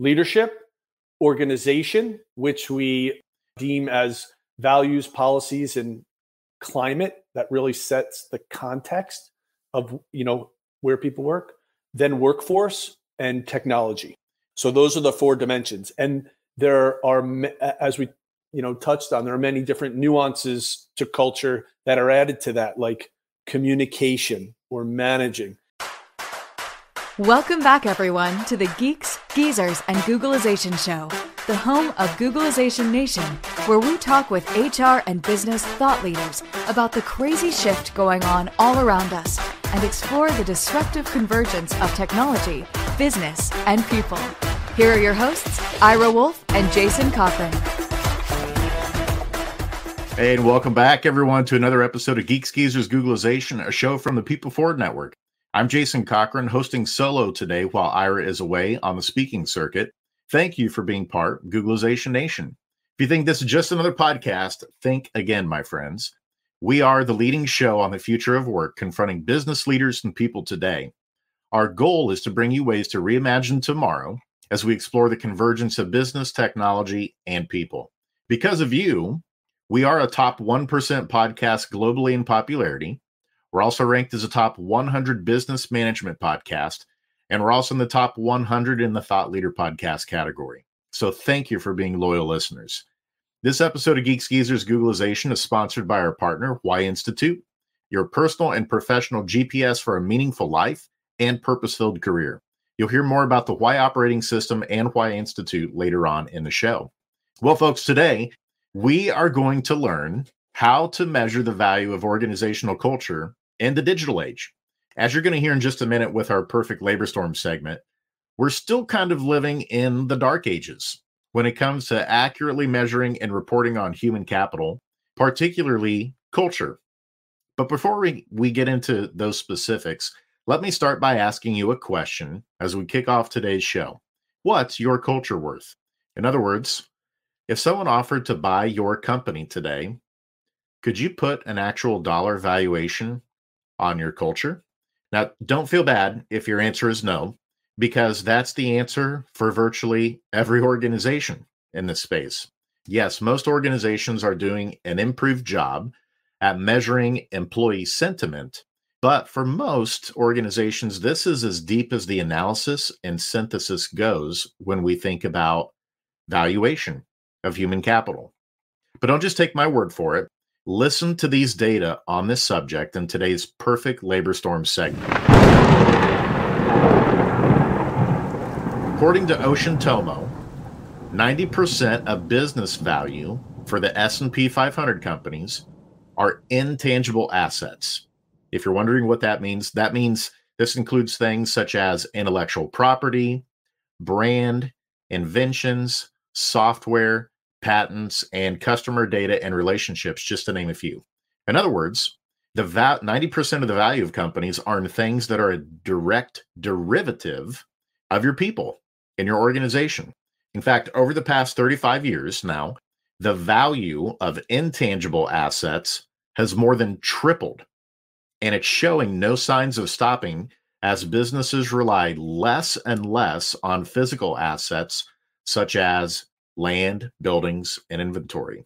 leadership, organization, which we deem as values, policies, and climate that really sets the context of, you know, where people work, then workforce and technology. So those are the four dimensions. And there are, as we, you know, touched on, there are many different nuances to culture that are added to that, like communication or managing. Welcome back, everyone, to the Geeks, Geezers, and Googlization Show, the home of Googlization Nation, where we talk with HR and business thought leaders about the crazy shift going on all around us and explore the disruptive convergence of technology, business, and people. Here are your hosts, Ira Wolf and Jason Cochran. Hey, and welcome back, everyone, to another episode of Geeks, Geezers, Googlization, a show from the People Forward Network. I'm Jason Cochran, hosting solo today while Ira is away on the speaking circuit. Thank you for being part of Googlization Nation. If you think this is just another podcast, think again, my friends. We are the leading show on the future of work, confronting business leaders and people today. Our goal is to bring you ways to reimagine tomorrow as we explore the convergence of business, technology, and people. Because of you, we are a top 1% podcast globally in popularity. We're also ranked as a top 100 business management podcast, and we're also in the top 100 in the thought leader podcast category. So thank you for being loyal listeners. This episode of Geeks, Geezers, Googlization is sponsored by our partner, Y Institute, your personal and professional GPS for a meaningful life and purpose-filled career. You'll hear more about the Y Operating System and Y Institute later on in the show. Well, folks, today we are going to learn how to measure the value of organizational culture in the digital age. As you're going to hear in just a minute with our Perfect Labor Storm segment, we're still kind of living in the dark ages when it comes to accurately measuring and reporting on human capital, particularly culture. But before we get into those specifics, let me start by asking you a question as we kick off today's show. What's your culture worth? In other words, if someone offered to buy your company today, could you put an actual dollar valuation on your culture? Now, don't feel bad if your answer is no, because that's the answer for virtually every organization in this space. Yes, most organizations are doing an improved job at measuring employee sentiment, but for most organizations, this is as deep as the analysis and synthesis goes when we think about valuation of human capital. But don't just take my word for it. Listen to these data on this subject in today's Perfect Labor Storm segment. According to Ocean Tomo, 90% of business value for the S&P 500 companies are intangible assets. If you're wondering what that means this includes things such as intellectual property, brand, inventions, software, patents, and customer data and relationships, just to name a few. In other words, the 90% of the value of companies are in things that are a direct derivative of your people in your organization. In fact, over the past 35 years now, the value of intangible assets has more than tripled, and it's showing no signs of stopping as businesses rely less and less on physical assets such as land, buildings, and inventory.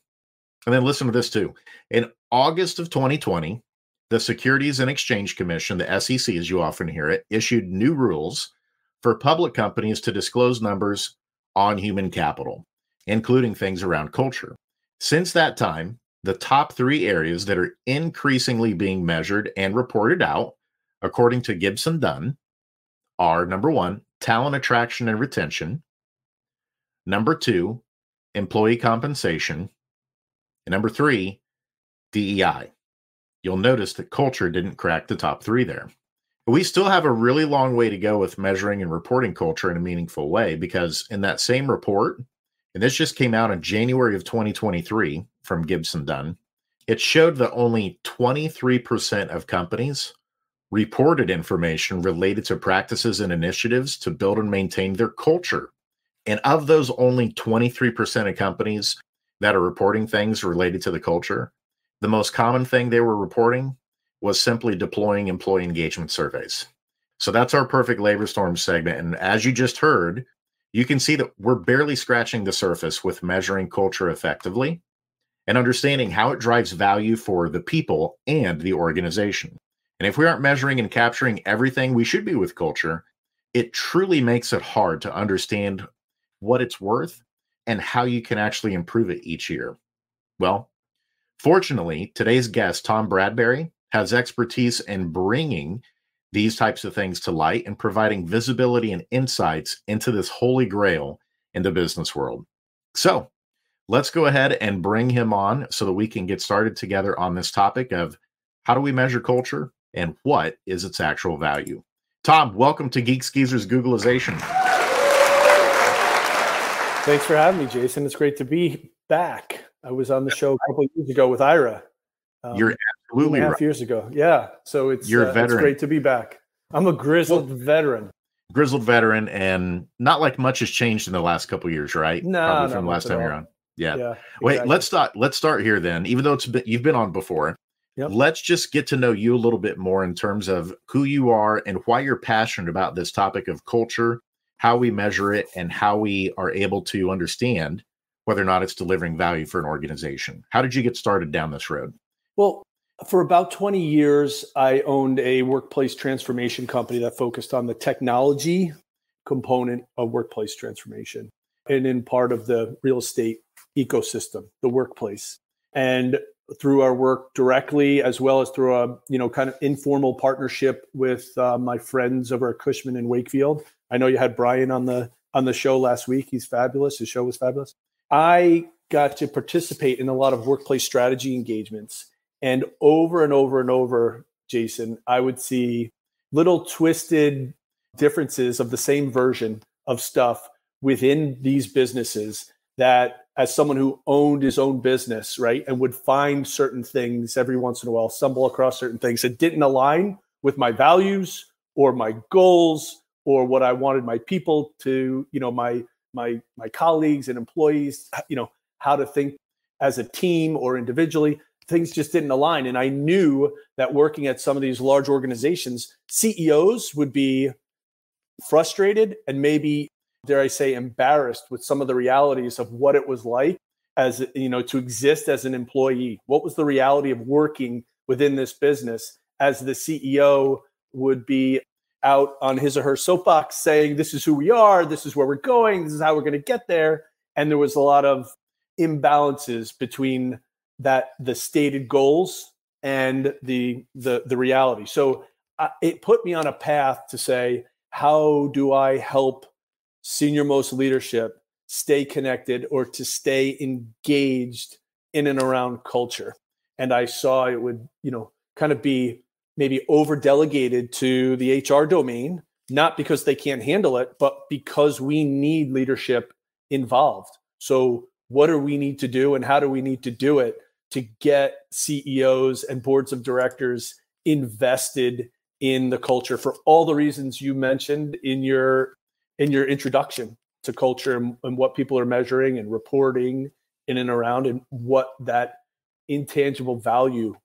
And then listen to this too. In August of 2020, the Securities and Exchange Commission, the SEC as you often hear it, issued new rules for public companies to disclose numbers on human capital, including things around culture. Since that time, the top three areas that are increasingly being measured and reported out, according to Gibson Dunn, are number one, talent attraction and retention, number two, employee compensation, and number three, DEI. You'll notice that culture didn't crack the top three there. But we still have a really long way to go with measuring and reporting culture in a meaningful way, because in that same report, and this just came out in January of 2023 from Gibson Dunn, it showed that only 23% of companies reported information related to practices and initiatives to build and maintain their culture. And of those, only 23% of companies that are reporting things related to the culture, the most common thing they were reporting was simply deploying employee engagement surveys. So that's our Perfect Labor Storm segment. And as you just heard, you can see that we're barely scratching the surface with measuring culture effectively and understanding how it drives value for the people and the organization. And if we aren't measuring and capturing everything we should be with culture, it truly makes it hard to understand what it's worth and how you can actually improve it each year. Well, fortunately, today's guest, Tom Bradbury, has expertise in bringing these types of things to light and providing visibility and insights into this holy grail in the business world. So let's go ahead and bring him on so that we can get started together on this topic of how do we measure culture and what is its actual value. Tom, welcome to Geeks, Geezers, Googlization. Thanks for having me, Jason. It's great to be back. I was on the show a couple of years ago with Ira. You're absolutely right. 2.5 years ago. Yeah. So it's great to be back. I'm a grizzled veteran. Grizzled veteran, and not like much has changed in the last couple of years, right? No. Probably from the last time you're on. Yeah. Exactly. Let's start here then. Even though you've been on before, let's just get to know you a little bit more in terms of who you are and why you're passionate about this topic of culture, how we measure it, and how we are able to understand whether or not it's delivering value for an organization. How did you get started down this road? Well, for about 20 years, I owned a workplace transformation company that focused on the technology component of workplace transformation and in part of the real estate ecosystem, the workplace. And through our work directly, as well as through a kind of informal partnership with my friends over at Cushman and Wakefield. I know you had Brian on the show last week. He's fabulous. His show was fabulous. I got to participate in a lot of workplace strategy engagements. And over and over and over, Jason, I would see little twisted differences of the same version of stuff within these businesses that, as someone who owned his own business, right, and would find certain things every once in a while, stumble across certain things that didn't align with my values or my goals or what I wanted my people to, my colleagues and employees, how to think as a team or individually. Things just didn't align. And I knew that working at some of these large organizations, CEOs would be frustrated and maybe, dare I say, embarrassed with some of the realities of what it was like as, to exist as an employee. What was the reality of working within this business as the CEO would be out on his or her soapbox saying, this is who we are, this is where we're going, this is how we're going to get there. And there was a lot of imbalances between the stated goals and the reality. So it put me on a path to say, how do I help senior-most leadership stay connected or to stay engaged in and around culture? And I saw it would, kind of be maybe over-delegated to the HR domain, not because they can't handle it, but because we need leadership involved. So what do we need to do and how do we need to do it to get CEOs and boards of directors invested in the culture for all the reasons you mentioned in your introduction to culture and what people are measuring and reporting in and around and what that intangible value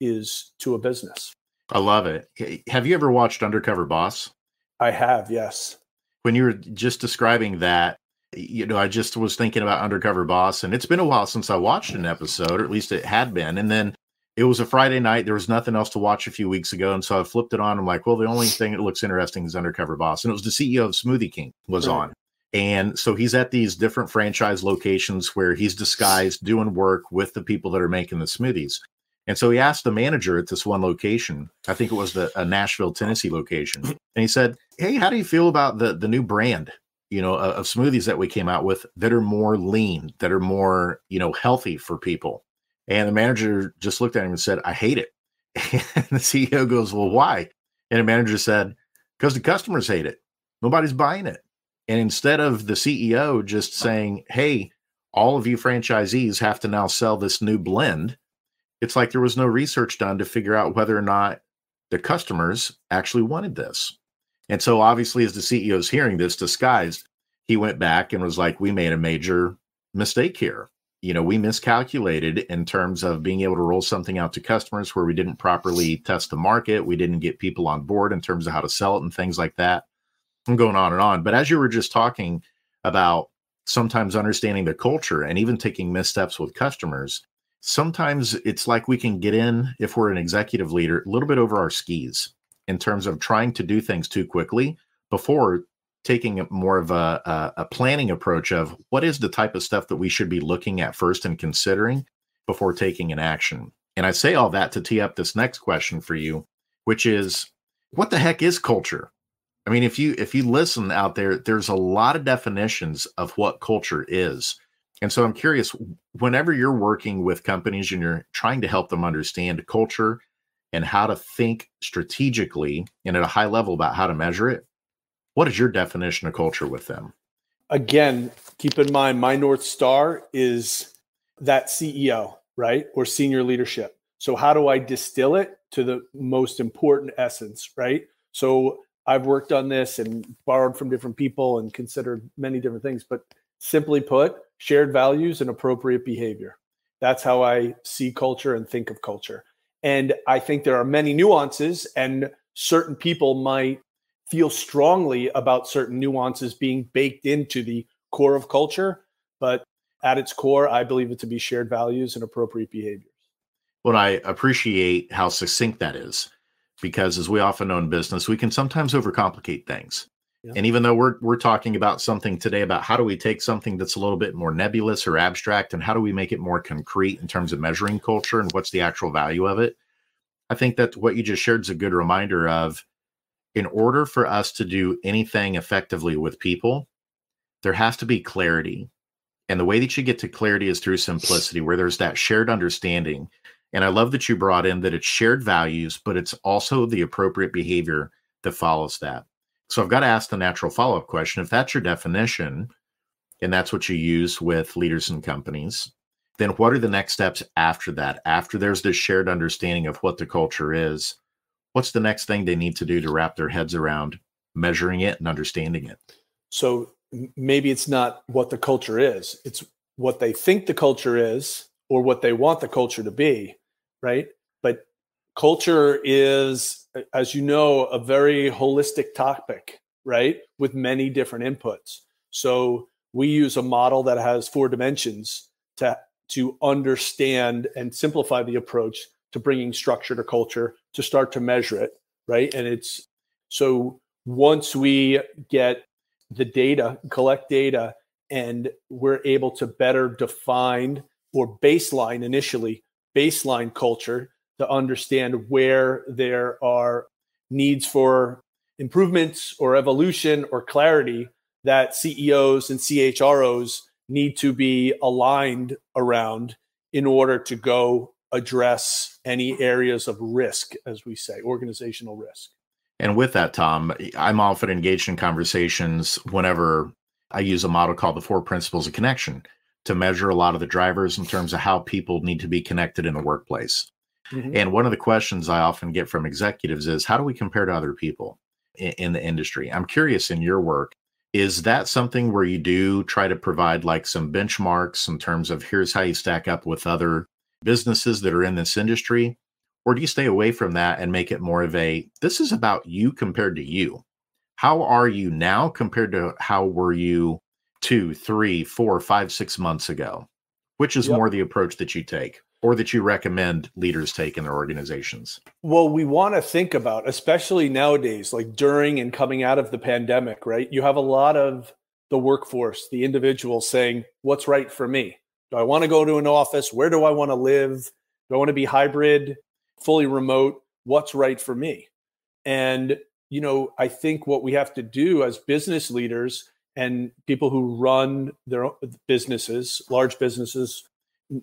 is to a business. I love it. Have you ever watched Undercover Boss? I have, yes. When you were just describing that, I just was thinking about Undercover Boss, and it's been a while since I watched an episode, or at least it had been. And then it was a Friday night. There was nothing else to watch a few weeks ago. And so I flipped it on. I'm like, well, the only thing that looks interesting is Undercover Boss. And it was the CEO of Smoothie King was on. And so he's at these different franchise locations where he's disguised doing work with the people that are making the smoothies. And so he asked the manager at this one location, I think it was a Nashville, Tennessee location. And he said, hey, how do you feel about the new brand, of smoothies that we came out with that are more lean, that are more, healthy for people? And the manager just looked at him and said, I hate it. And the CEO goes, well, why? And the manager said, because the customers hate it. Nobody's buying it. And instead of the CEO just saying, hey, all of you franchisees have to now sell this new blend, it's like there was no research done to figure out whether or not the customers actually wanted this. And so obviously, as the CEO is hearing this disguised, he went back and was like, we made a major mistake here. We miscalculated in terms of being able to roll something out to customers where we didn't properly test the market. We didn't get people on board in terms of how to sell it and things like that. I'm going on and on. But as you were just talking, about sometimes understanding the culture and even taking missteps with customers. Sometimes it's like we can get in, if we're an executive leader, a little bit over our skis in terms of trying to do things too quickly before taking more of a planning approach of what is the type of stuff that we should be looking at first and considering before taking an action. And I say all that to tee up this next question for you, which is, what the heck is culture? I mean, if you listen out there, there's a lot of definitions of what culture is. And so I'm curious, whenever you're working with companies and you're trying to help them understand culture and how to think strategically and at a high level about how to measure it, what is your definition of culture with them? Again, keep in mind, my North Star is that CEO, right? Or senior leadership. So how do I distill it to the most important essence, right? So I've worked on this and borrowed from different people and considered many different things, but simply put, shared values and appropriate behavior. That's how I see culture and think of culture. And I think there are many nuances, and certain people might feel strongly about certain nuances being baked into the core of culture. But at its core, I believe it to be shared values and appropriate behaviors. Well, I appreciate how succinct that is, because as we often know in business, we can sometimes overcomplicate things. Yeah. And even though we're talking about something today about how do we take something that's a little bit more nebulous or abstract and how do we make it more concrete in terms of measuring culture and what's the actual value of it, I think that what you just shared is a good reminder of, in order for us to do anything effectively with people, there has to be clarity. And the way that you get to clarity is through simplicity, where there's that shared understanding. And I love that you brought in that it's shared values, but it's also the appropriate behavior that follows that. So I've got to ask the natural follow-up question. If that's your definition and that's what you use with leaders and companies, then what are the next steps after that? After there's this shared understanding of what the culture is, what's the next thing they need to do to wrap their heads around measuring it and understanding it? So maybe it's not what the culture is. It's what they think the culture is or what they want the culture to be, right? But culture is, as you know, a very holistic topic, right? With many different inputs. So we use a model that has 4 dimensions to understand and simplify the approach to bringing structure to culture, to start to measure it, right? And it's, so once we get the data, collect data, and we're able to better define or baseline initially, baseline culture, to understand where there are needs for improvements or evolution or clarity that CEOs and CHROs need to be aligned around in order to go address any areas of risk, as we say, organizational risk. And with that, Tom, I'm often engaged in conversations whenever I use a model called the 4 principles of connection to measure a lot of the drivers in terms of how people need to be connected in the workplace. And one of the questions I often get from executives is, how do we compare to other people in the industry? I'm curious, in your work, is that something where you do try to provide like some benchmarks in terms of here's how you stack up with other businesses that are in this industry? Or do you stay away from that and make it more of a, this is about you compared to you? How are you now compared to how were you 2, 3, 4, 5, 6 months ago? Which is more the approach that you take, or that you recommend leaders take in their organizations? Well, we want to think about, especially nowadays, like during and coming out of the pandemic, right? You have a lot of the workforce, the individual saying, what's right for me? Do I want to go to an office? Where do I want to live? Do I want to be hybrid, fully remote? What's right for me? And, you know, I think what we have to do as business leaders and people who run their own businesses, large businesses,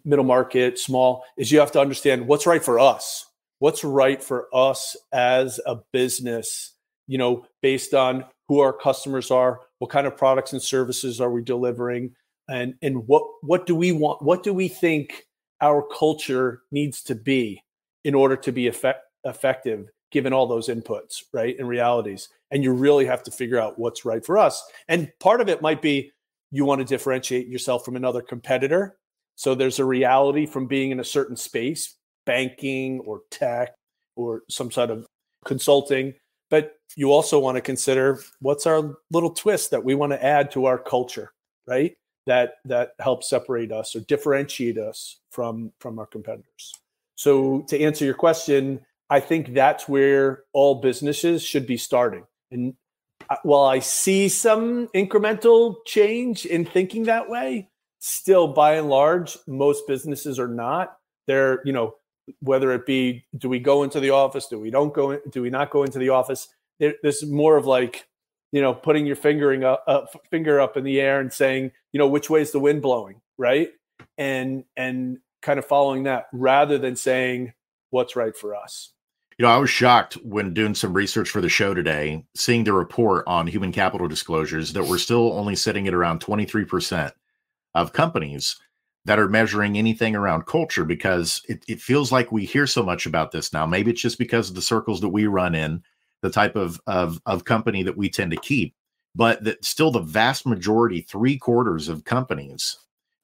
middle market, small, is you have to understand what's right for us. What's right for us as a business, you know, based on who our customers are, what kind of products and services are we delivering, and what do we want? What do we think our culture needs to be in order to be effective, given all those inputs, right, and realities? And you really have to figure out what's right for us. And part of it might be you want to differentiate yourself from another competitor. So there's a reality from being in a certain space, banking or tech or some sort of consulting, But you also want to consider what's our little twist that we want to add to our culture, right? That helps separate us or differentiate us from our competitors. So to answer your question, I think that's where all businesses should be starting. And while I see some incremental change in thinking that way, still by and large, most businesses are not. They're, you know, whether it be, do we go into the office? Do we not go into the office? There's more of like, you know, putting your finger up in the air and saying, you know, which way is the wind blowing, right? And kind of following that rather than saying what's right for us. You know, I was shocked when doing some research for the show today, seeing the report on human capital disclosures that we're still only sitting at around 23% of companies that are measuring anything around culture, because it feels like we hear so much about this now. Maybe it's just because of the circles that we run in, the type of company that we tend to keep, but that still the vast majority, 3/4 of companies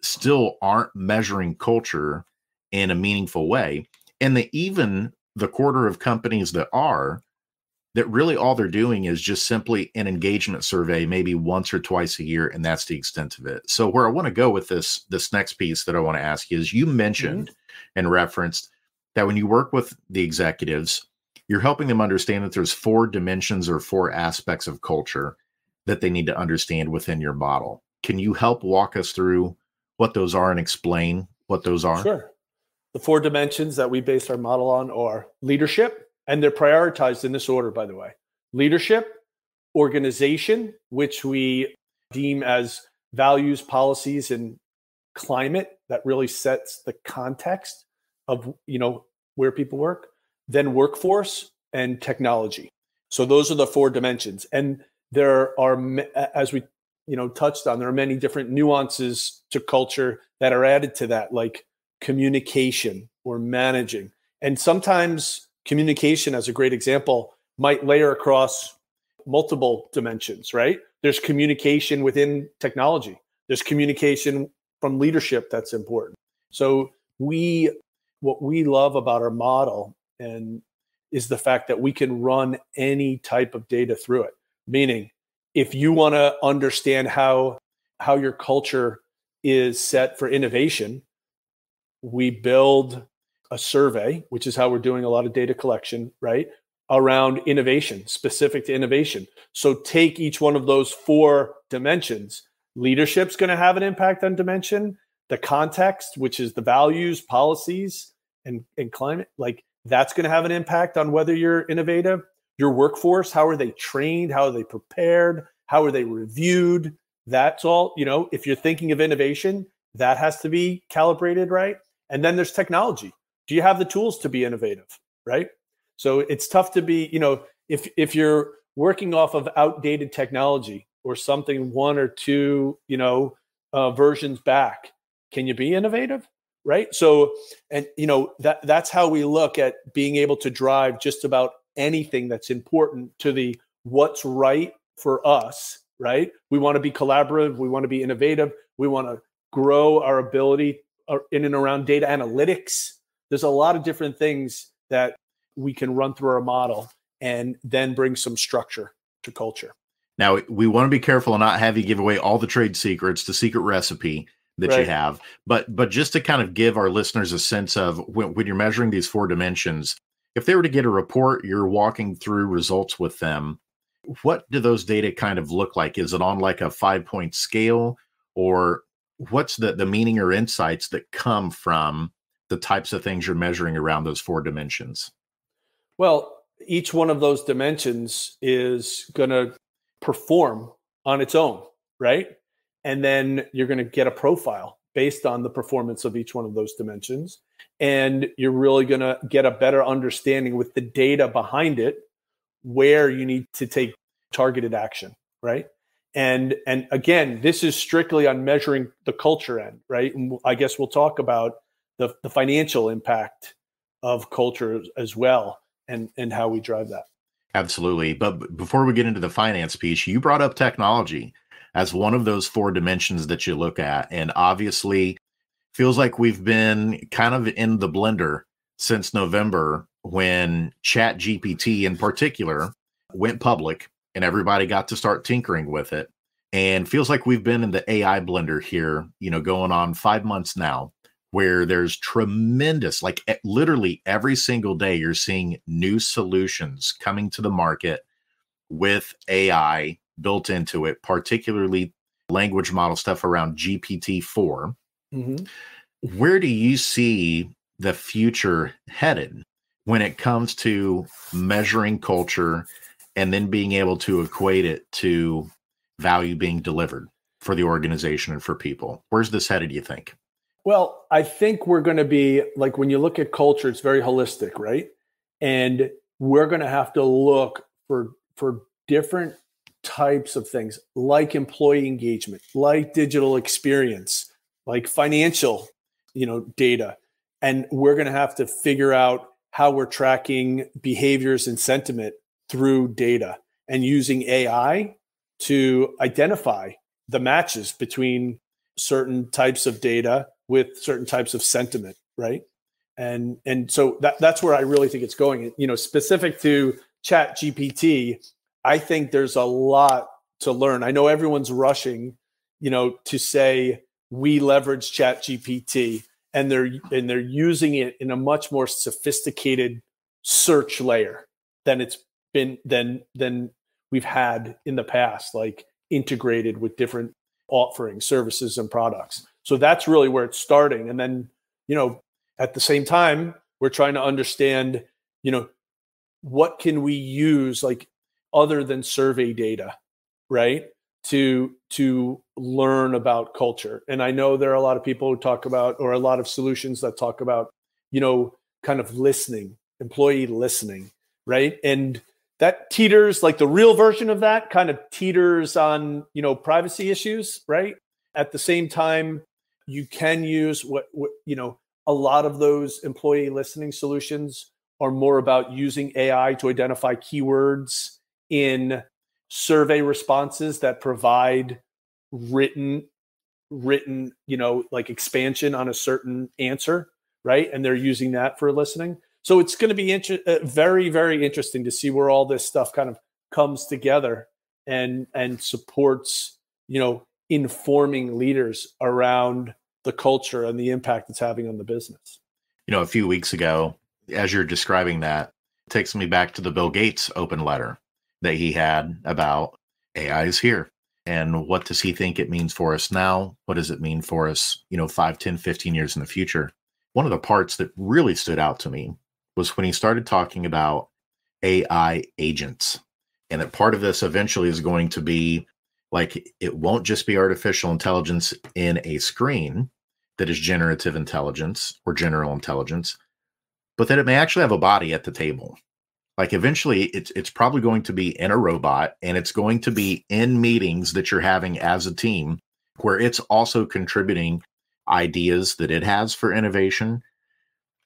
still aren't measuring culture in a meaningful way. And that even the quarter of companies that are, that really all they're doing is just simply an engagement survey, maybe once or twice a year. And that's the extent of it. So where I want to go with this next piece that I want to ask you is, you mentioned and referenced that when you work with the executives, you're helping them understand that there's four dimensions or four aspects of culture that they need to understand within your model. Can you help walk us through what those are and explain what those are? Sure. The four dimensions that we base our model on are leadership, and they're prioritized in this order, by the way. Leadership, organization, which we deem as values, policies, and climate that really sets the context of, you know, where people work. Then workforce and technology. So those are the four dimensions. And there are, as we, you know, touched on, there are many different nuances to culture that are added to that, like communication or managing. And sometimes communication, as a great example, might layer across multiple dimensions, right? There's communication within technology. There's communication from leadership that's important. So what we love about our model and is the fact that we can run any type of data through it. Meaning, if you want to understand how your culture is set for innovation, we build a survey, which is how we're doing a lot of data collection, right? Around innovation, specific to innovation. So take each one of those four dimensions. Leadership's going to have an impact on dimension. The context, which is the values, policies, and climate, like, that's going to have an impact on whether you're innovative. Your workforce, how are they trained? How are they prepared? How are they reviewed? That's all, you know, if you're thinking of innovation, that has to be calibrated, right? And then there's technology. Do you have the tools to be innovative, right? So it's tough to be, you know, if you're working off of outdated technology or something one or two, you know, versions back, can you be innovative? Right. So, and you know, that's how we look at being able to drive just about anything that's important to the what's right for us, right? We want to be collaborative. We want to be innovative. We want to grow our ability in and around data analytics. There's a lot of different things that we can run through our model and then bring some structure to culture. Now, we want to be careful and not have you give away all the trade secrets, the secret recipe that right. You have, but just to kind of give our listeners a sense of when you're measuring these four dimensions, if they were to get a report, you're walking through results with them. What do those data kind of look like? Is it on like a 5-point scale, or what's the meaning or insights that come from the types of things you're measuring around those four dimensions? Well, each one of those dimensions is going to perform on its own, right? And then you're going to get a profile based on the performance of each one of those dimensions. And you're really going to get a better understanding with the data behind it, where you need to take targeted action, right? And again, this is strictly on measuring the culture end, right? And I guess we'll talk about the financial impact of culture as well and how we drive that. Absolutely. But before we get into the finance piece, you brought up technology as one of those four dimensions that you look at. And obviously feels like we've been kind of in the blender since November when ChatGPT in particular went public and everybody got to start tinkering with it. And feels like we've been in the AI blender here, you know, going on 5 months now, where there's tremendous, like literally every single day, you're seeing new solutions coming to the market with AI built into it, particularly language model stuff around GPT-4. Mm-hmm. Where do you see the future headed when it comes to measuring culture and then being able to equate it to value being delivered for the organization and for people? Where's this headed, you think? Well, I think we're going to be, like, when you look at culture, it's very holistic, right? And we're going to have to look for different types of things, like employee engagement, like digital experience, like financial, you know, data. And we're going to have to figure out how we're tracking behaviors and sentiment through data and using AI to identify the matches between certain types of data with certain types of sentiment, right? And so that's where I really think it's going. You know, specific to ChatGPT, I think there's a lot to learn. I know everyone's rushing, you know, to say we leverage ChatGPT, and they're using it in a much more sophisticated search layer than it's been than we've had in the past, like integrated with different offerings, services, and products. So that's really where it's starting. And then, you know, at the same time, we're trying to understand, you know, what can we use, like, other than survey data, right? To learn about culture. And I know there are a lot of people who talk about, or a lot of solutions that talk about, you know, kind of listening, employee listening, right? And that teeters, like the real version of that kind of teeters on, you know, privacy issues, right? At the same time, you can use what you know, a lot of those employee listening solutions are more about using AI to identify keywords in survey responses that provide written, you know, like expansion on a certain answer, right? And they're using that for listening. So it's going to be very, very interesting to see where all this stuff kind of comes together and supports, you know, informing leaders around the culture and the impact it's having on the business. You know, a few weeks ago, as you're describing that, it takes me back to the Bill Gates open letter that he had about AI is here. And what does he think it means for us now? What does it mean for us, you know, 5, 10, 15 years in the future? One of the parts that really stood out to me was when he started talking about AI agents, and that part of this eventually is going to be like, it won't just be artificial intelligence in a screen that is generative intelligence or general intelligence, but that it may actually have a body at the table. Like eventually it's probably going to be in a robot, and it's going to be in meetings that you're having as a team where it's also contributing ideas that it has for innovation.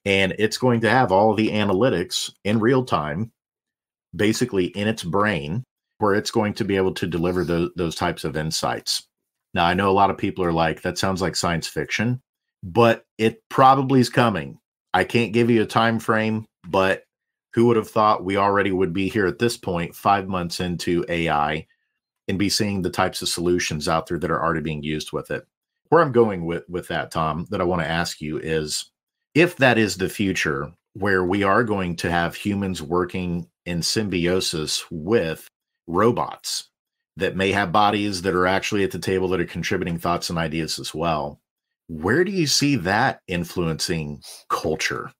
And it's going to have all of the analytics in real time, basically in its brain, where it's going to be able to deliver those types of insights. Now, I know a lot of people are like, that sounds like science fiction, but it probably is coming. I can't give you a time frame, but who would have thought we already would be here at this point, 5 months into AI, and be seeing the types of solutions out there that are already being used with it. Where I'm going with that, Tom, that I want to ask you is, if that is the future where we are going to have humans working in symbiosis with robots that may have bodies that are actually at the table that are contributing thoughts and ideas as well, where do you see that influencing culture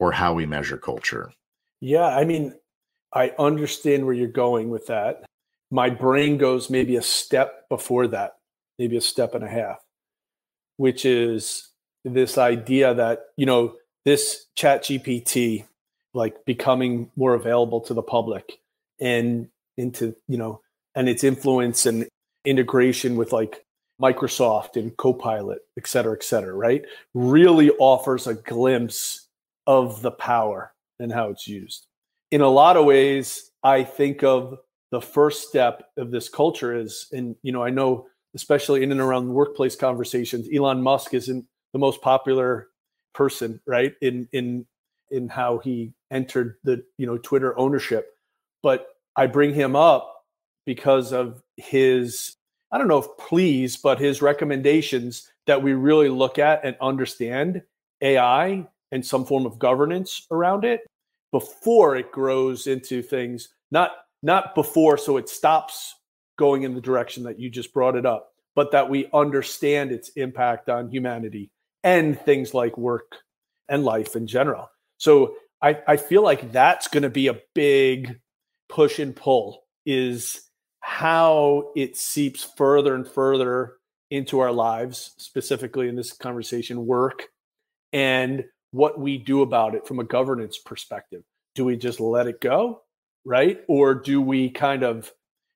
or how we measure culture? Yeah, I mean, I understand where you're going with that. My brain goes maybe a step before that, maybe a step and a half, which is this idea that, you know, this ChatGPT, like, becoming more available to the public and into, you know, and its influence and integration with like Microsoft and Copilot, et cetera, right? Really offers a glimpse of the power and how it's used. In a lot of ways, I think of the first step of this culture is, and, you know, I know, especially in and around workplace conversations, Elon Musk isn't the most popular person, right, in how he entered the, you know, Twitter ownership, but I bring him up because of his, I don't know if pleas, but his recommendations that we really look at and understand AI and some form of governance around it before it grows into things, not before so it stops going in the direction that you just brought it up, but that we understand its impact on humanity and things like work and life in general. So I feel like that's going to be a big push and pull, is how it seeps further and further into our lives, specifically in this conversation, work, and what we do about it from a governance perspective. Do we just let it go, right? Or do we kind of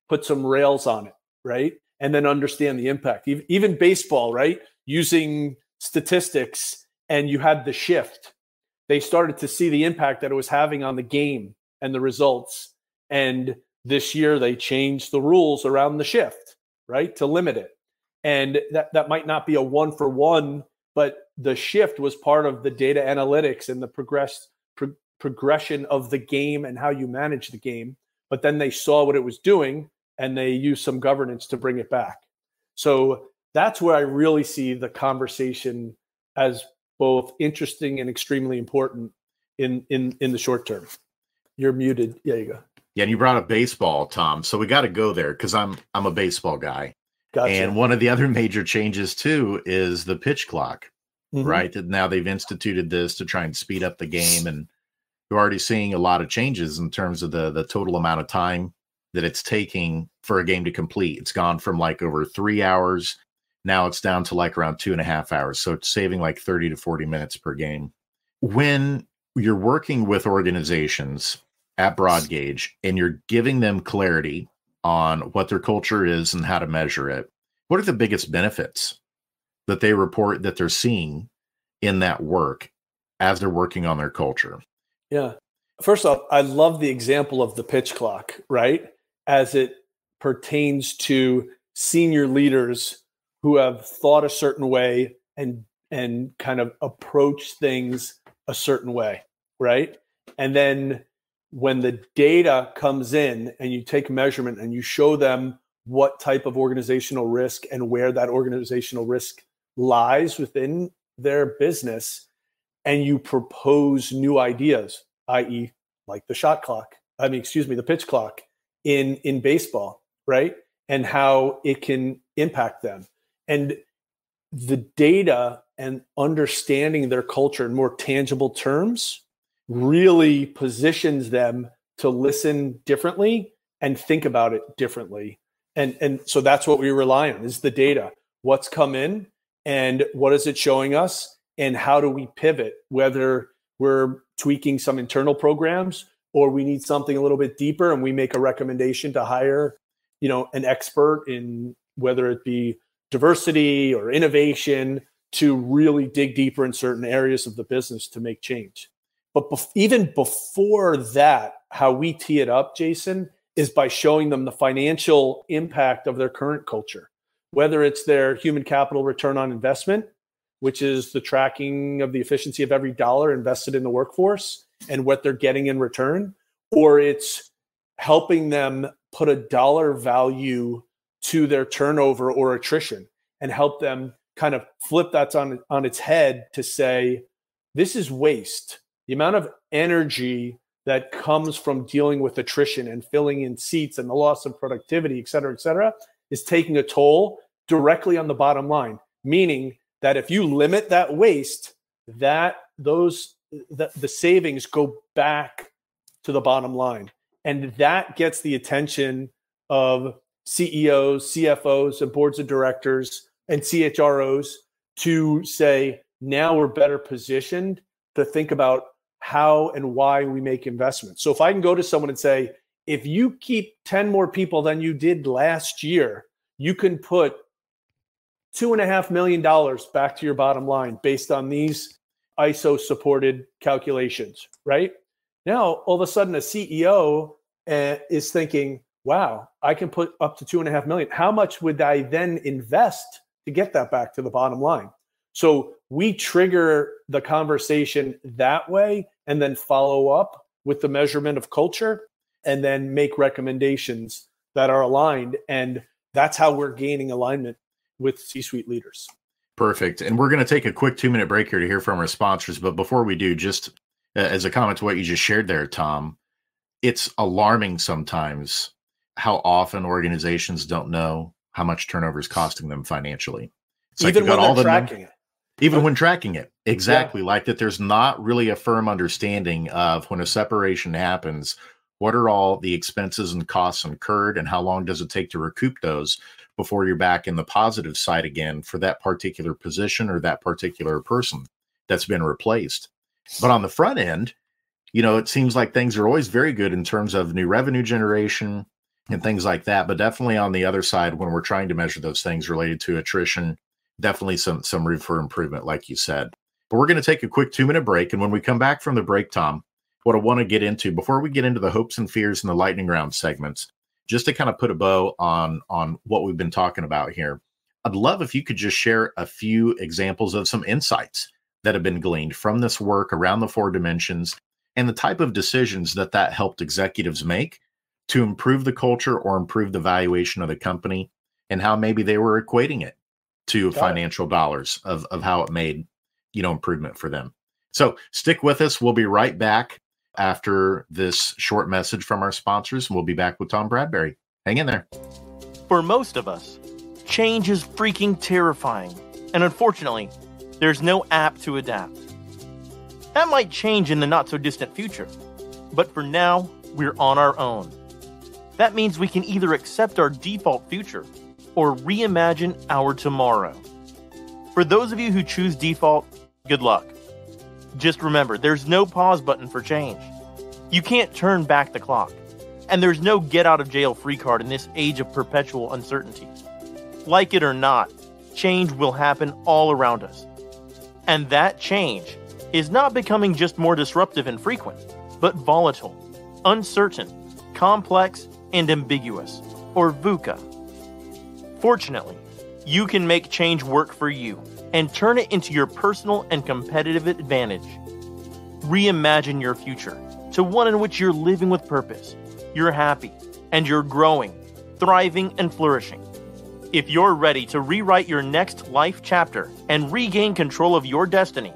put some rails on it, right? And then understand the impact. Even baseball, right? Using statistics, and you had the shift. They started to see the impact that it was having on the game and the results. And this year they changed the rules around the shift, right? To limit it. And that might not be a one for one, but the shift was part of the data analytics and the progression of the game and how you manage the game. But then they saw what it was doing and they used some governance to bring it back. So that's where I really see the conversation as both interesting and extremely important in the short term. You're muted. Yeah, you go. Yeah, and you brought up baseball, Tom. So we got to go there because I'm a baseball guy. Gotcha. And one of the other major changes too is the pitch clock, right? That now they've instituted this to try and speed up the game, and you're already seeing a lot of changes in terms of the total amount of time that it's taking for a game to complete. It's gone from like over 3 hours. Now it's down to like around 2.5 hours. So it's saving like 30 to 40 minutes per game. When you're working with organizations at Broad Gauge and you're giving them clarity on what their culture is and how to measure it, what are the biggest benefits that they report that they're seeing in that work as they're working on their culture? Yeah. First off, I love the example of the pitch clock, right? As it pertains to senior leaders who have thought a certain way and kind of approach things a certain way, right? And then when the data comes in and you take measurement and you show them what type of organizational risk and where that organizational risk lies within their business, and you propose new ideas, i.e. like the shot clock, the pitch clock in baseball, right? And how it can impact them. And the data and understanding their culture in more tangible terms really positions them to listen differently and think about it differently. And so that's what we rely on, is the data. What's come in and what is it showing us? And how do we pivot, whether we're tweaking some internal programs or we need something a little bit deeper and we make a recommendation to hire, an expert in, whether it be diversity or innovation, to really dig deeper in certain areas of the business to make change. But even before that, how we tee it up, Jason, is by showing them the financial impact of their current culture, whether it's their human capital return on investment, which is the tracking of the efficiency of every dollar invested in the workforce and what they're getting in return, or it's helping them put a dollar value to their turnover or attrition and help them kind of flip that on its head to say, this is waste. The amount of energy that comes from dealing with attrition and filling in seats and the loss of productivity, et cetera, is taking a toll directly on the bottom line, meaning that if you limit that waste, the savings go back to the bottom line. And that gets the attention of CEOs, CFOs, and boards of directors and CHROs to say, now we're better positioned to think about how and why we make investments. So if I can go to someone and say, if you keep 10 more people than you did last year, you can put $2.5 million back to your bottom line based on these ISO supported calculations, right? Now, all of a sudden a CEO is thinking, wow, I can put up to $2.5 million. How much would I then invest to get that back to the bottom line? So we trigger the conversation that way and then follow up with the measurement of culture and then make recommendations that are aligned. And that's how we're gaining alignment with C-suite leaders. Perfect. And we're going to take a quick 2-minute break here to hear from our sponsors. But before we do, just as a comment to what you just shared there, Tom, it's alarming sometimes how often organizations don't know how much turnover is costing them financially. It's even like when they're tracking it. Even when tracking it. Exactly. Yeah. Like that there's not really a firm understanding of when a separation happens, what are all the expenses and costs incurred and how long does it take to recoup those before you're back in the positive side again for that particular position or that particular person that's been replaced. But on the front end, you know, it seems like things are always very good in terms of new revenue generation and things like that. But definitely on the other side, when we're trying to measure those things related to attrition, definitely some room for improvement, like you said. But we're going to take a quick 2-minute break. And when we come back from the break, Tom, what I want to get into before we get into the hopes and fears and the lightning round segments, just to kind of put a bow on what we've been talking about here, I'd love if you could just share a few examples of some insights that have been gleaned from this work around the four dimensions and the type of decisions that that helped executives make to improve the culture or improve the valuation of the company and how maybe they were equating it to financial dollars of how it made, you know, improvement for them. So stick with us. We'll be right back after this short message from our sponsors. We'll be back with Tom Bradbury. Hang in there. For most of us, change is freaking terrifying. And unfortunately, there's no app to adapt. That might change in the not so distant future, but for now, we're on our own. That means we can either accept our default future or reimagine our tomorrow. For those of you who choose default, good luck. Just remember, there's no pause button for change. You can't turn back the clock, and there's no get out of jail free card in this age of perpetual uncertainty. Like it or not, change will happen all around us. And that change is not becoming just more disruptive and frequent, but volatile, uncertain, complex, and ambiguous, or VUCA. Fortunately, you can make change work for you and turn it into your personal and competitive advantage. Reimagine your future to one in which you're living with purpose, you're happy, and you're growing, thriving, and flourishing. If you're ready to rewrite your next life chapter and regain control of your destiny,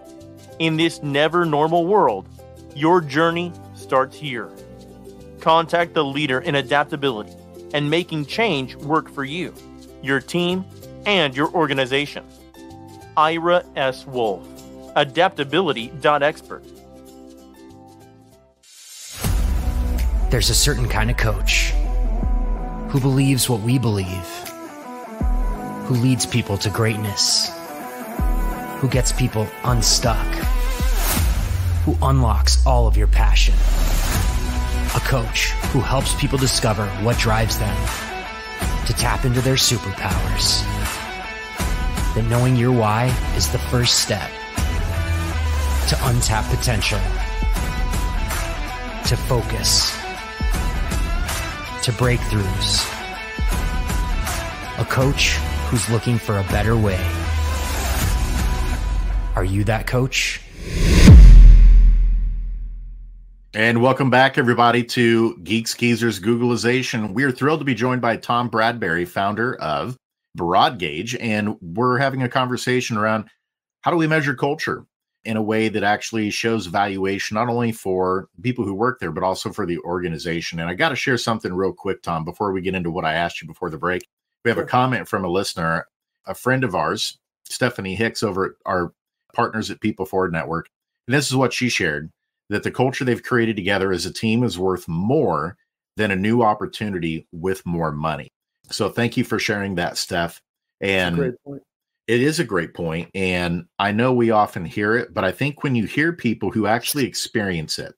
in this never normal world, your journey starts here. Contact the leader in adaptability and making change work for you, your team, and your organization. Ira S. Wolf, adaptability.expert. There's a certain kind of coach who believes what we believe, who leads people to greatness, who gets people unstuck, who unlocks all of your passion. A coach who helps people discover what drives them, to tap into their superpowers. That knowing your why is the first step to untap potential, to focus, to breakthroughs. A coach who's looking for a better way. Are you that coach? And welcome back, everybody, to Geeks, Geezers, Googlization. We're thrilled to be joined by Tom Bradbury, founder of Broad Gauge, and we're having a conversation around how do we measure culture in a way that actually shows valuation, not only for people who work there, but also for the organization. And I got to share something real quick, Tom, before we get into what I asked you before the break. We have a comment from a listener, a friend of ours, Stephanie Hicks, over at our partners at People Forward Network. And this is what she shared, that the culture they've created together as a team is worth more than a new opportunity with more money. So thank you for sharing that, Steph. And it is a great point. And I know we often hear it, but I think when you hear people who actually experience it,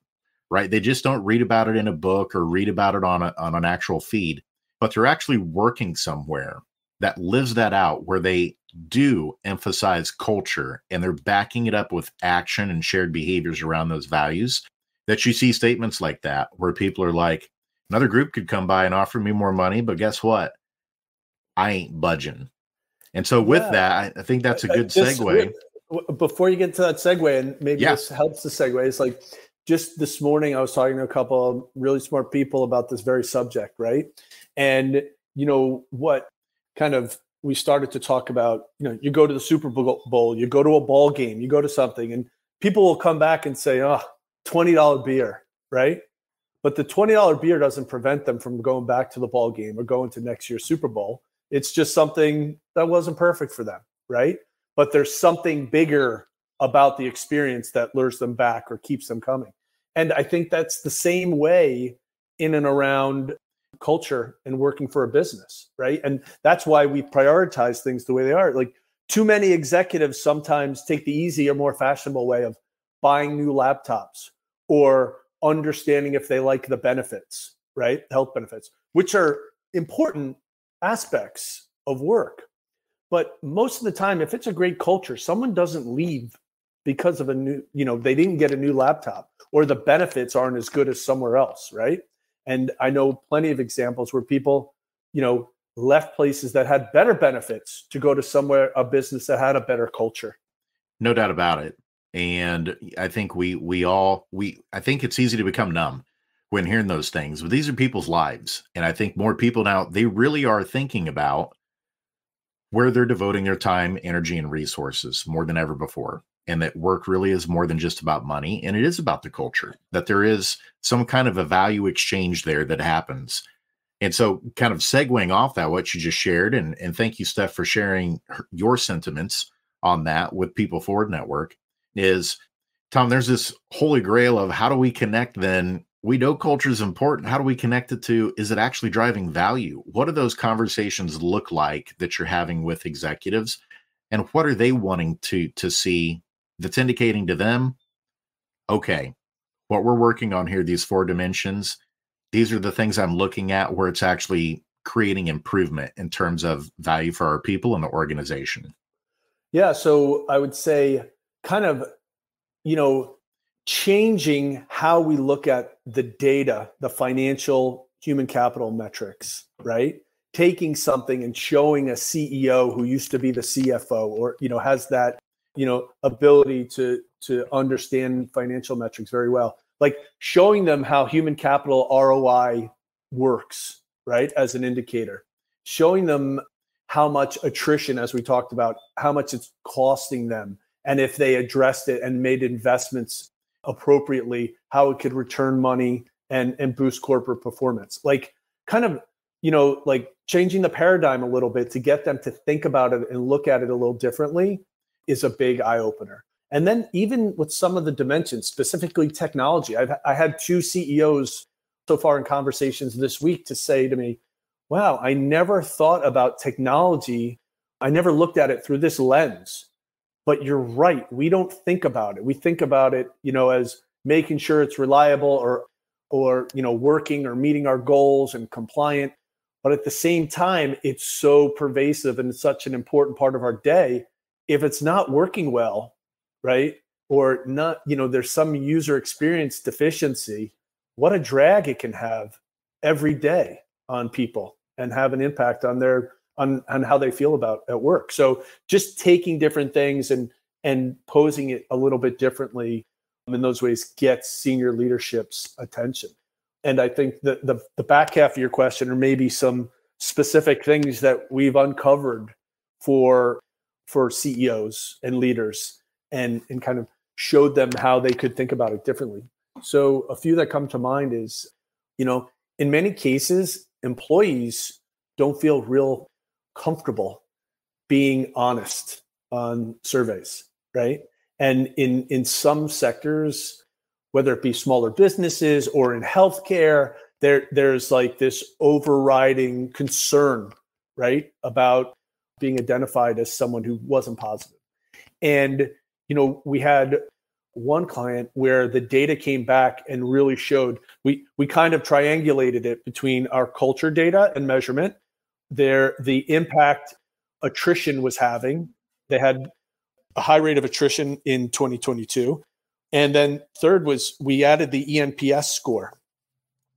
right, they just don't read about it in a book or read about it on an actual feed, but they're actually working somewhere that lives that out, where they do emphasize culture and they're backing it up with action and shared behaviors around those values, that you see statements like that where people are like, another group could come by and offer me more money, but guess what? I ain't budging. And so with that, I think that's a good segue. Before you get to that segue, and maybe this helps the segue, it's like just this morning, I was talking to a couple of really smart people about this very subject, right? And, you know, what kind of we started to talk about, you know, you go to the Super Bowl, you go to a ball game, you go to something, and people will come back and say, oh, $20 beer, right? But the $20 beer doesn't prevent them from going back to the ball game or going to next year's Super Bowl. It's just something that wasn't perfect for them, right? But there's something bigger about the experience that lures them back or keeps them coming. And I think that's the same way in and around culture and working for a business, right? And that's why we prioritize things the way they are. Like, too many executives sometimes take the easier, more fashionable way of buying new laptops or understanding if they like the benefits, right? Health benefits, which are important aspects of work. But most of the time, if it's a great culture, someone doesn't leave because of a new, you know, they didn't get a new laptop or the benefits aren't as good as somewhere else, right? And I know plenty of examples where people, you know, left places that had better benefits to go to somewhere, a business that had a better culture. No doubt about it. And I think I think it's easy to become numb when hearing those things, but these are people's lives. And I think more people now, they really are thinking about where they're devoting their time, energy, and resources more than ever before. And that work really is more than just about money. And it is about the culture, that there is some kind of a value exchange there that happens. And so kind of segueing off that, what you just shared, and thank you, Steph, for sharing your sentiments on that with People Forward Network, is, Tom, there's this holy grail of how do we connect then? We know culture is important. How do we connect it to, is it actually driving value? What do those conversations look like that you're having with executives? And what are they wanting to see that's indicating to them, okay, what we're working on here, these four dimensions, these are the things I'm looking at where it's actually creating improvement in terms of value for our people and the organization. Yeah. So I would say kind of, you know, changing how we look at the data, the financial human capital metrics, right? Taking something and showing a CEO who used to be the CFO or, you know, has that, you know, ability to understand financial metrics very well. Like showing them how human capital ROI works, right? As an indicator, showing them how much attrition, as we talked about, how much it's costing them. And if they addressed it and made investments appropriately, how it could return money and boost corporate performance. Like kind of, you know, like changing the paradigm a little bit to get them to think about it and look at it a little differently is a big eye-opener. And then even with some of the dimensions, specifically technology, I had two CEOs so far in conversations this week to say to me, wow, I never thought about technology. I never looked at it through this lens, but you're right. We don't think about it. We think about it, you know, as making sure it's reliable or, you know, working or meeting our goals and compliant. But at the same time, it's so pervasive and such an important part of our day. If it's not working well, right? Or not, you know, there's some user experience deficiency, what a drag it can have every day on people and have an impact on their, on how they feel about at work. So just taking different things and posing it a little bit differently in those ways gets senior leadership's attention. And I think that the back half of your question, or maybe some specific things that we've uncovered for CEOs and leaders, and kind of showed them how they could think about it differently. So a few that come to mind is, you know, in many cases, employees don't feel real comfortable being honest on surveys, right? And in some sectors, whether it be smaller businesses or in healthcare, there's like this overriding concern, right? About being identified as someone who wasn't positive. And you know, we had one client where the data came back and really showed, we kind of triangulated it between our culture data and measurement, the impact attrition was having. They had a high rate of attrition in 2022. And then third was we added the ENPS score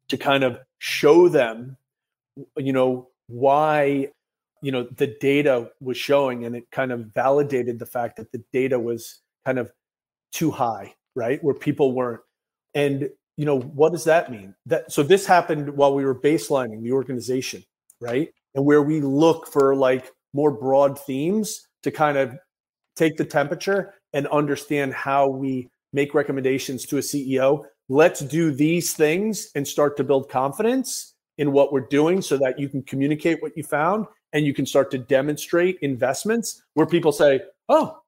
to kind of show them, you know, why, you know, the data was showing, and it kind of validated the fact that the data was kind of too high, right? Where people weren't And you know, what does that mean? That, so this happened while we were baselining the organization, right? And where we look for like more broad themes to kind of take the temperature and understand how we make recommendations to a CEO. Let's do these things and start to build confidence in what we're doing so that you can communicate what you found and you can start to demonstrate investments where people say, oh,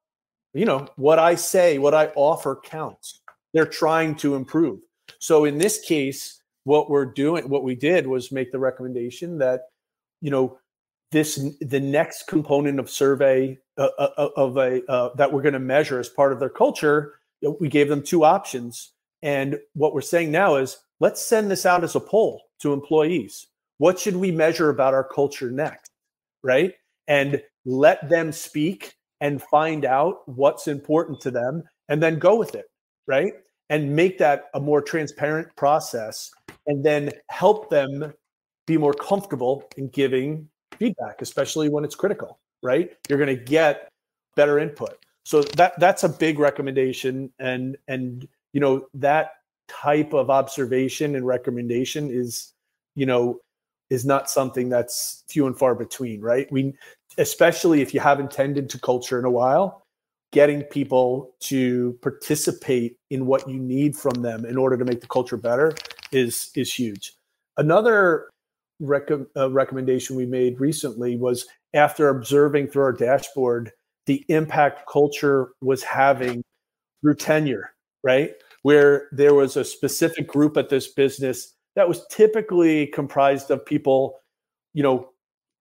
you know, what I say, what I offer counts. They're trying to improve. So in this case, what we did was make the recommendation that, you know, the next component of survey that we're going to measure as part of their culture, we gave them two options. And what we're saying now is, let's send this out as a poll to employees. What should we measure about our culture next, right? And let them speak and find out what's important to them and then go with it, right? And make that a more transparent process and then help them be more comfortable in giving feedback, especially when it's critical, right? You're going to get better input. So that's a big recommendation. And you know, that type of observation and recommendation is, you know, is not something that's few and far between, right? We, especially if you haven't tended to culture in a while, getting people to participate in what you need from them in order to make the culture better is huge. Another recommendation we made recently was, after observing through our dashboard the impact culture was having through tenure, right? Where there was a specific group at this business that was typically comprised of people, you know,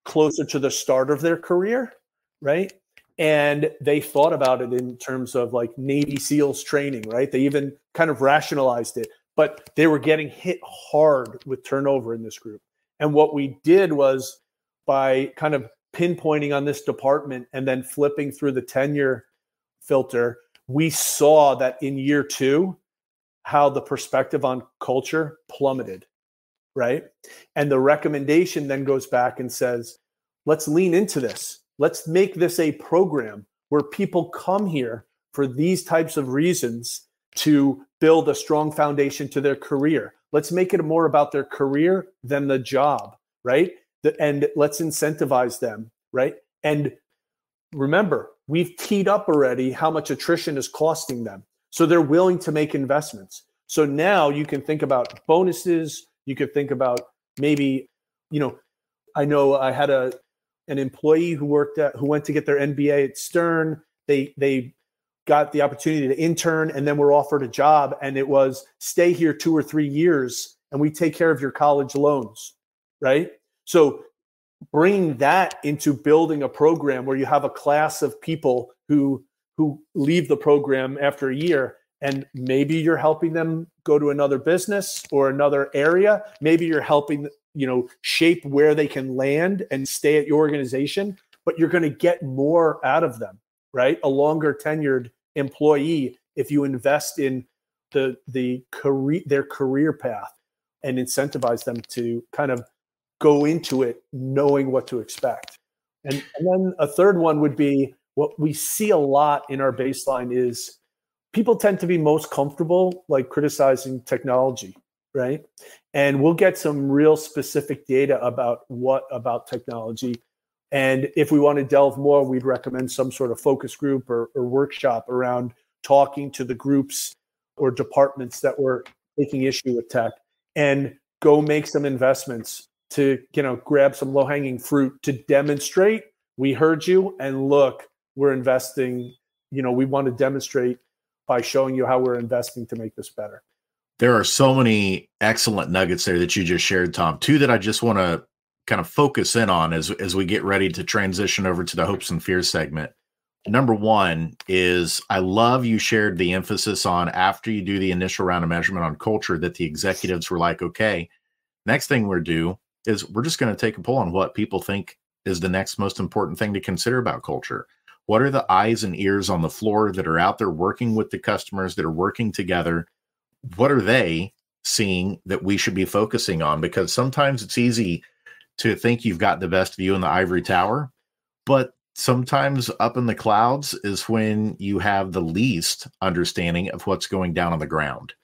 closer to the start of their career, right? And they thought about it in terms of like Navy SEALs training, right? They even kind of rationalized it, but they were getting hit hard with turnover in this group. And what we did was, by kind of pinpointing on this department and then flipping through the tenure filter, we saw that in year two, how the perspective on culture plummeted, right? And the recommendation then goes back and says, let's lean into this. Let's make this a program where people come here for these types of reasons to build a strong foundation to their career. Let's make it more about their career than the job, right? And let's incentivize them, right? And remember, we've teed up already how much attrition is costing them. So they're willing to make investments. So now you can think about bonuses. You could think about maybe, you know I had an employee who went to get their MBA at Stern. They got the opportunity to intern and then were offered a job, and it was, stay here 2 or 3 years and we take care of your college loans, right? So bring that into building a program where you have a class of people who leave the program after a year, and maybe you're helping them go to another business or another area. Maybe you're helping, you know, shape where they can land and stay at your organization, but you're going to get more out of them, right? A longer tenured employee, if you invest in their career path and incentivize them to kind of go into it knowing what to expect. And then a third one would be, what we see a lot in our baseline is people tend to be most comfortable like criticizing technology, right? And we'll get some real specific data about technology. And if we want to delve more, we'd recommend some sort of focus group or workshop around talking to the groups or departments that were taking issue with tech, and go make some investments to, you know, grab some low-hanging fruit to demonstrate, we heard you, and look, we're investing. You know, we want to demonstrate by showing you how we're investing to make this better. There are so many excellent nuggets there that you just shared, Tom. Two that I just want to kind of focus in on as we get ready to transition over to the hopes and fears segment. Number one is, I love you shared the emphasis on, after you do the initial round of measurement on culture, that the executives were like, okay, next thing we're due is we're just going to take a poll on what people think is the next most important thing to consider about culture. What are the eyes and ears on the floor that are out there working with the customers, that are working together? What are they seeing that we should be focusing on? Because sometimes it's easy to think you've got the best view in the ivory tower, but sometimes up in the clouds is when you have the least understanding of what's going down on the ground.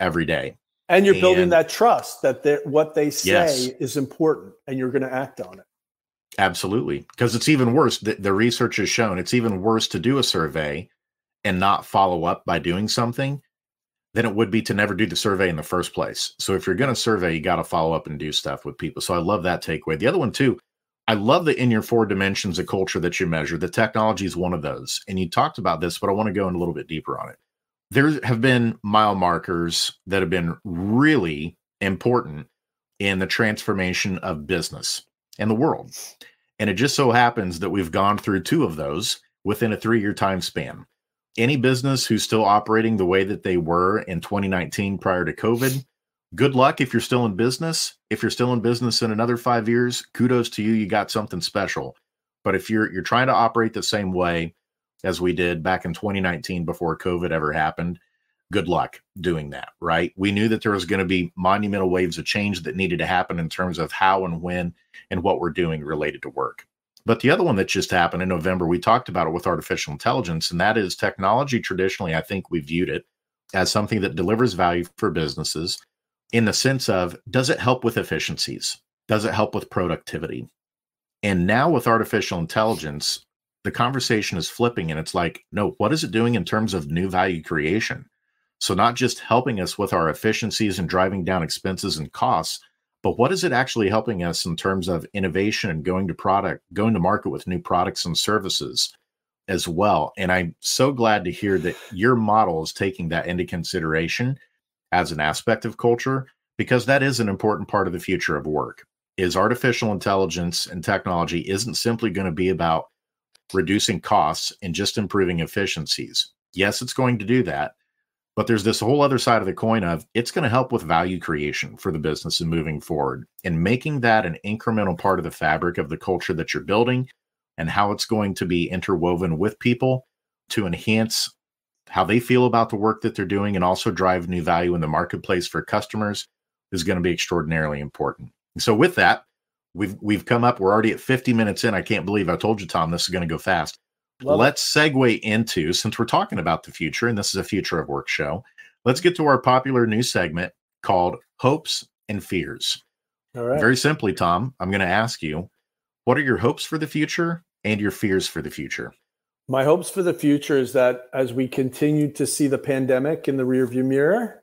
every day. And you're building that trust that what they say is important, and you're going to act on it. Absolutely. Because it's even worse. The research has shown it's even worse to do a survey and not follow up by doing something than it would be to never do the survey in the first place. So if you're going to survey, you got to follow up and do stuff with people. So I love that takeaway. The other one too, I love the in your four dimensions of culture that you measure. The technology is one of those. And you talked about this, but I want to go in a little bit deeper on it. There have been mile markers that have been really important in the transformation of business and the world. And it just so happens that we've gone through two of those within a 3-year time span. Any business who's still operating the way that they were in 2019 prior to COVID, good luck if you're still in business. If you're still in business in another 5 years, kudos to you. You got something special. But if you're trying to operate the same way as we did back in 2019 before COVID ever happened, good luck doing that, right? We knew that there was going to be monumental waves of change that needed to happen in terms of how and when and what we're doing related to work. But the other one that just happened in November, we talked about it with artificial intelligence, and that is technology. Traditionally, I think we viewed it as something that delivers value for businesses in the sense of, does it help with efficiencies? Does it help with productivity? And now with artificial intelligence, the conversation is flipping, and it's like, no, what is it doing in terms of new value creation? So not just helping us with our efficiencies and driving down expenses and costs, but what is it actually helping us in terms of innovation and going to market with new products and services as well? And I'm so glad to hear that your model is taking that into consideration as an aspect of culture, because that is an important part of the future of work. Is artificial intelligence and technology isn't simply going to be about reducing costs and just improving efficiencies. Yes, it's going to do that, but there's this whole other side of the coin of, it's going to help with value creation for the business and moving forward and making that an incremental part of the fabric of the culture that you're building and how it's going to be interwoven with people to enhance how they feel about the work that they're doing and also drive new value in the marketplace for customers is going to be extraordinarily important. And so with that, we've come up, we're already at 50 minutes in. I can't believe I told you, Tom, this is going to go fast. Let's segue into, since we're talking about the future, and this is a future of work show, let's get to our popular new segment called Hopes and Fears. All right. Very simply, Tom, I'm going to ask you, what are your hopes for the future and your fears for the future? My hopes for the future is that as we continue to see the pandemic in the rearview mirror,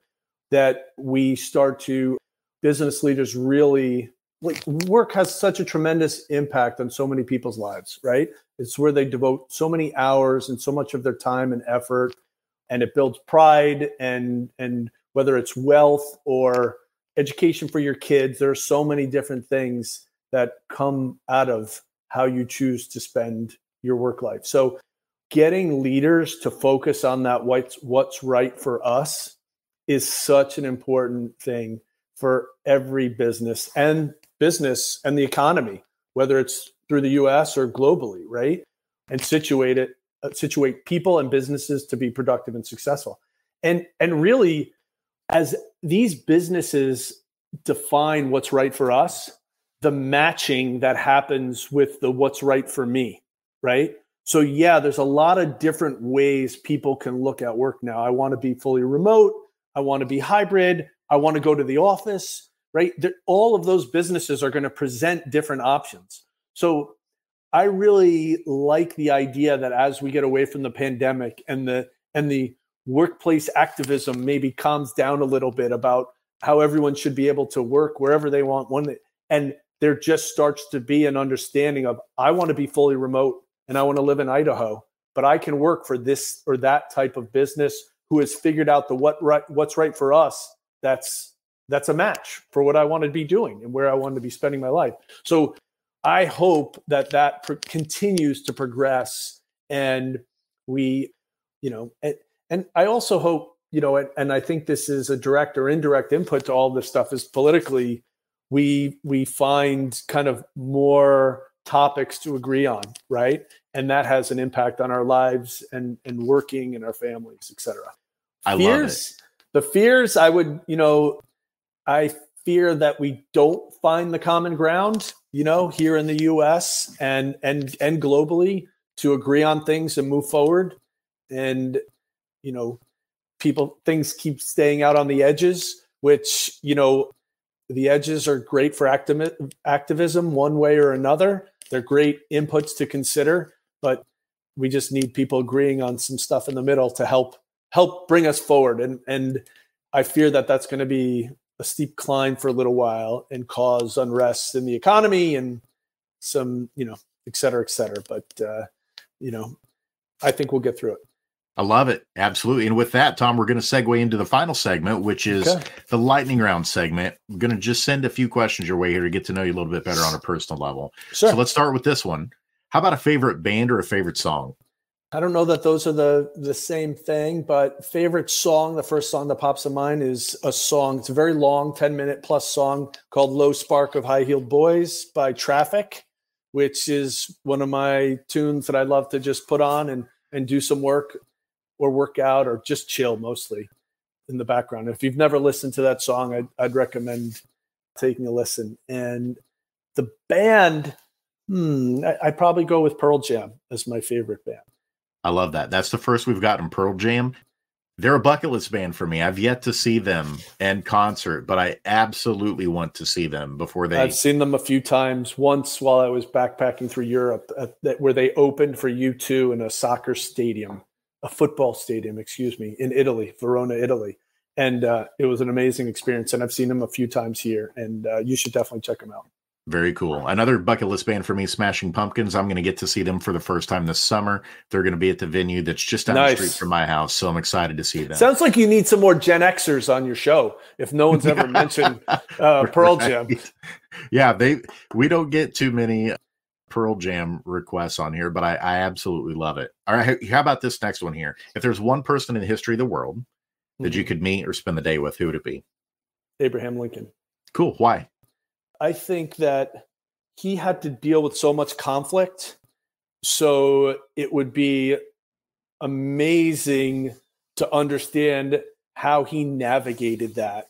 that we start to, business leaders really, like, work has such a tremendous impact on so many people's lives, right? It's where they devote so many hours and so much of their time and effort, and it builds pride, and whether it's wealth or education for your kids, there are so many different things that come out of how you choose to spend your work life. So getting leaders to focus on that what's right for us is such an important thing for every business and the economy, whether it's through the US or globally, right? And situate people and businesses to be productive and successful. And really, as these businesses define what's right for us, the matching that happens with the what's right for me, right? So yeah, there's a lot of different ways people can look at work now. I want to be fully remote. I want to be hybrid. I want to go to the office, right? All of those businesses are going to present different options. So I really like the idea that as we get away from the pandemic and the workplace activism maybe calms down a little bit about how everyone should be able to work wherever they want. And there just starts to be an understanding of, I want to be fully remote and I want to live in Idaho, but I can work for this or that type of business who has figured out the what's right for us. That's a match for what I want to be doing and where I want to be spending my life. So I hope that continues to progress, and we, and I also hope, and I think this is a direct or indirect input to all this stuff, is politically we find kind of more topics to agree on, right? And that has an impact on our lives and working and our families, et cetera. I love it. The fears, I fear that we don't find the common ground, here in the US and globally to agree on things and move forward. And, things keep staying out on the edges, which, you know, the edges are great for activism one way or another. They're great inputs to consider, but we just need people agreeing on some stuff in the middle to help bring us forward. And I fear that that's going to be a steep climb for a little while and cause unrest in the economy and some, you know, et cetera, et cetera. But, you know, I think we'll get through it. I love it. Absolutely. And with that, Tom, we're going to segue into the final segment, which is the lightning round segment. I'm going to just send a few questions your way here to get to know you a little bit better on a personal level. Sure. So let's start with this one. How about a favorite band or a favorite song? I don't know that those are the same thing, but favorite song, the first song that pops in mind is a song. It's a very long 10-minute plus song called Low Spark of High Heeled Boys by Traffic, which is one of my tunes that I love to just put on and do some work or work out or just chill mostly in the background. If you've never listened to that song, I'd recommend taking a listen. And the band, I'd probably go with Pearl Jam as my favorite band. I love that. That's the first we've gotten, Pearl Jam. They're a bucket list band for me. I've yet to see them in concert, but I absolutely want to see them before they... I've seen them a few times. Once while I was backpacking through Europe, where they opened for U2 in a football stadium, excuse me, in Italy, Verona, Italy. And it was an amazing experience. And I've seen them a few times here, and you should definitely check them out. Very cool. Another bucket list band for me, Smashing Pumpkins. I'm going to get to see them for the first time this summer. They're going to be at the venue that's just down the street from my house, so I'm excited to see them. Sounds like you need some more Gen Xers on your show if no one's ever mentioned Pearl Jam. Yeah, we don't get too many Pearl Jam requests on here, but I absolutely love it. All right, how about this next one here? If there's one person in the history of the world that you could meet or spend the day with, who would it be? Abraham Lincoln. Cool. Why? I think that he had to deal with so much conflict. So it would be amazing to understand how he navigated that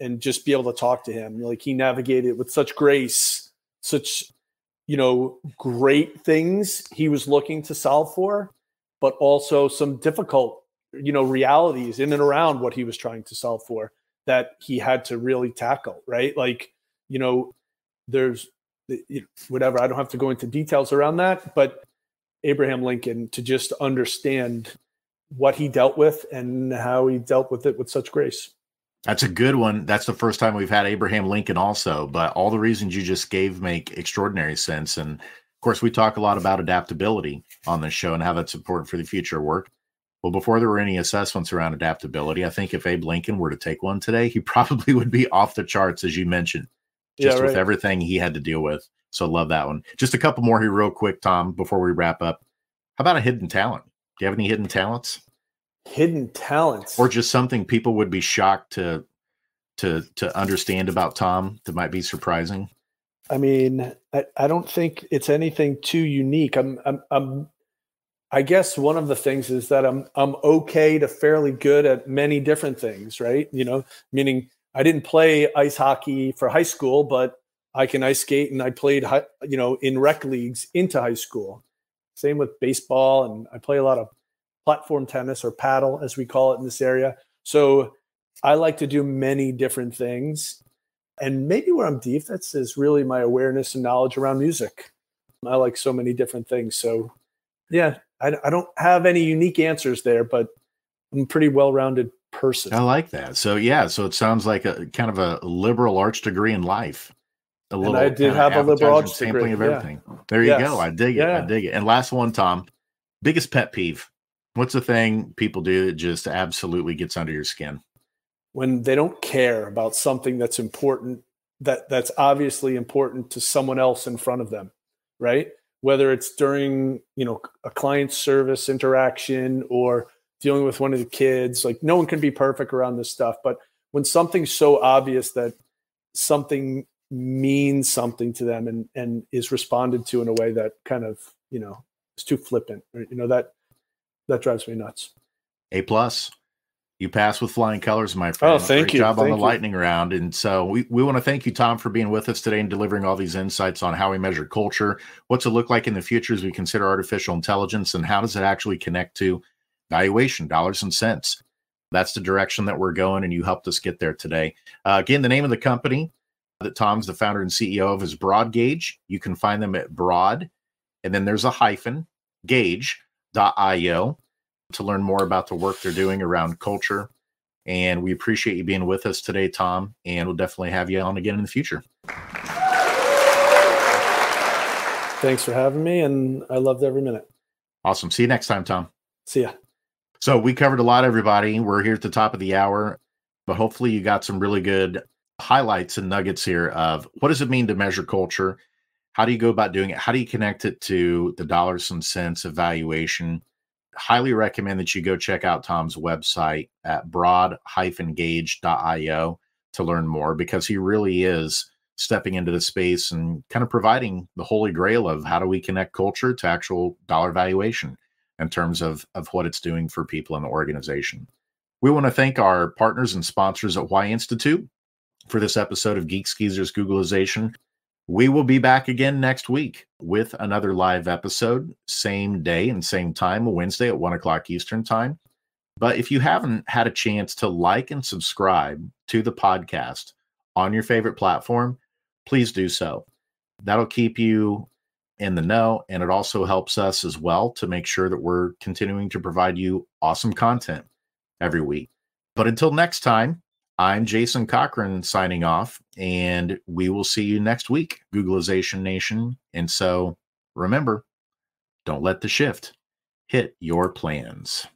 and just be able to talk to him. Like, he navigated with such grace, such, you know, great things he was looking to solve for, but also some difficult, you know, realities in and around what he was trying to solve for that he had to really tackle, right? Like, you know, there's whatever. I don't have to go into details around that, but Abraham Lincoln, to just understand what he dealt with and how he dealt with it with such grace. That's a good one. That's the first time we've had Abraham Lincoln also, but all the reasons you just gave make extraordinary sense. And of course, we talk a lot about adaptability on this show and how that's important for the future work. Well, before there were any assessments around adaptability, I think if Abe Lincoln were to take one today, he probably would be off the charts, as you mentioned. With everything he had to deal with. So love that one. Just a couple more here real quick, Tom, before we wrap up. How about a hidden talent? Do you have any hidden talents? Hidden talents? Or just something people would be shocked to understand about Tom that might be surprising? I mean, I don't think it's anything too unique. I guess one of the things is that I'm okay to fairly good at many different things, right? You know, meaning I didn't play ice hockey for high school, but I can ice skate, and I played, you know, in rec leagues into high school. Same with baseball, and I play a lot of platform tennis, or paddle as we call it in this area. So I like to do many different things, and maybe where I'm deficient is really my awareness and knowledge around music. I like so many different things. So yeah, I don't have any unique answers there, but I'm a pretty well-rounded person. I like that. So yeah, so it sounds like a kind of a liberal arts degree in life. I did have a liberal arts degree. Of everything. Yeah. There you go. I dig it. I dig it. And last one, Tom, biggest pet peeve. What's the thing people do that just absolutely gets under your skin? When they don't care about something that's important, that's obviously important to someone else in front of them, right? Whether it's during, you know, a client service interaction or dealing with one of the kids. Like, no one can be perfect around this stuff, but when something's so obvious that something means something to them and is responded to in a way that kind of, you know, is too flippant, right? You know, that drives me nuts. A+. You pass with flying colors, my friend. Oh, thank you. Great job on the lightning round. And so we want to thank you, Tom, for being with us today and delivering all these insights on how we measure culture, what's it look like in the future as we consider artificial intelligence, and how does it actually connect to valuation, dollars and cents. That's the direction that we're going, and you helped us get there today. Again, the name of the company that Tom's the founder and CEO of is Broad Gauge. You can find them at broad, and then there's a hyphen, gauge.io, to learn more about the work they're doing around culture. And we appreciate you being with us today, Tom, and we'll definitely have you on again in the future. Thanks for having me, and I loved every minute. Awesome. See you next time, Tom. See ya. So we covered a lot, everybody. We're here at the top of the hour, but hopefully you got some really good highlights and nuggets here of what does it mean to measure culture? How do you go about doing it? How do you connect it to the dollars and cents evaluation? Highly recommend that you go check out Tom's website at broad-gauge.io to learn more, because he really is stepping into the space and kind of providing the holy grail of how do we connect culture to actual dollar valuation in terms of what it's doing for people in the organization. We want to thank our partners and sponsors at Y Institute for this episode of Geeks, Geezers, Googlization. We will be back again next week with another live episode, same day and same time, Wednesday at 1 o'clock Eastern time. But if you haven't had a chance to like and subscribe to the podcast on your favorite platform, please do so. That'll keep you in the know, and it also helps us as well to make sure that we're continuing to provide you awesome content every week. But until next time, I'm Jason Cochran signing off, and we will see you next week, Googlization Nation. And so remember, don't let the shift hit your plans.